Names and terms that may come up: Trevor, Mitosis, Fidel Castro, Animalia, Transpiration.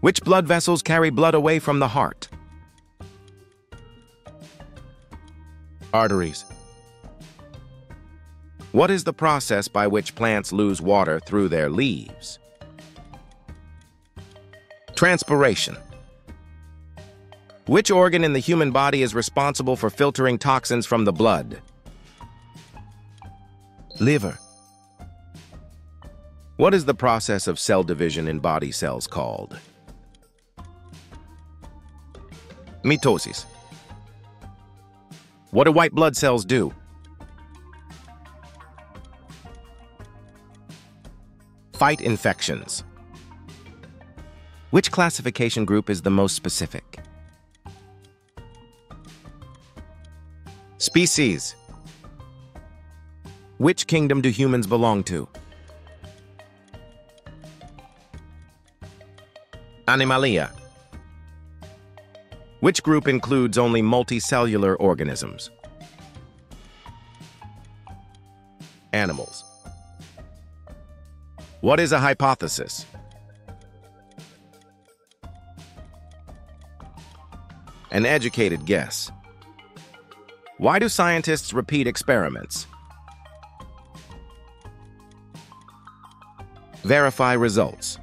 Which blood vessels carry blood away from the heart? Arteries. What is the process by which plants lose water through their leaves? Transpiration. Which organ in the human body is responsible for filtering toxins from the blood? Liver. What is the process of cell division in body cells called? Mitosis. What do white blood cells do? Fight infections. Which classification group is the most specific? Species. Which kingdom do humans belong to? Animalia. Which group includes only multicellular organisms? Animals. What is a hypothesis? An educated guess. Why do scientists repeat experiments? Verify results.